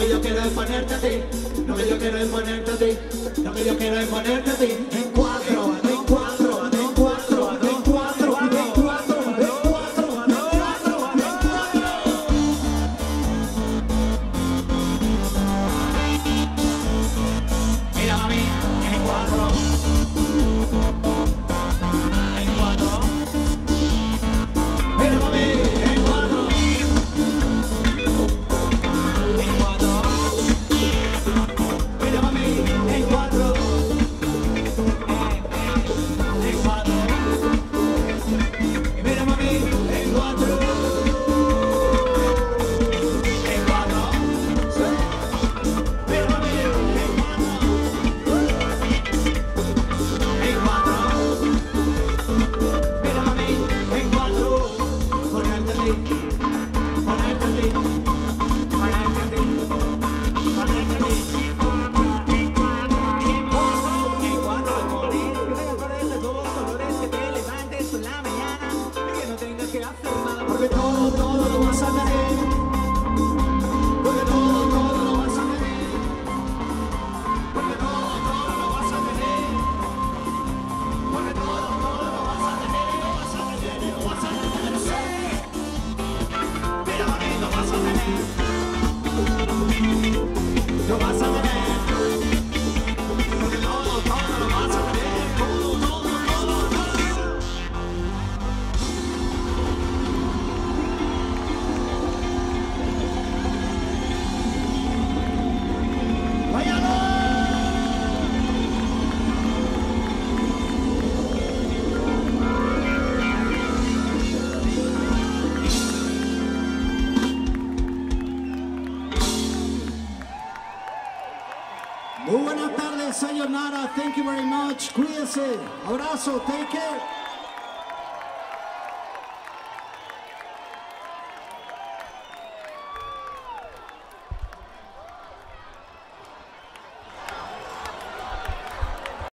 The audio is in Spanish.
Lo que yo quiero es ponerte a ti, lo que yo quiero es ponerte a ti, lo que yo quiero es ponerte a ti. En cuatro, en cuatro, en cuatro, en cuatro, en cuatro, en cuatro, en cuatro, en cuatro. Mira mami, en cuatro. Porque todo, todo lo vas a tener. Porque todo, todo lo vas a tener. Porque todo, todo lo vas a tener. Porque todo, todo lo vas a tener. Lo vas a tener, lo vas a tener, lo sé. Pero a mí lo vas a tener. Lo vas a tener. Porque todo, todo lo vas a tener. Todo, todo, todo, todo. Muy buenas tardes, sayonara, thank you very much, cuídense, abrazo, take care.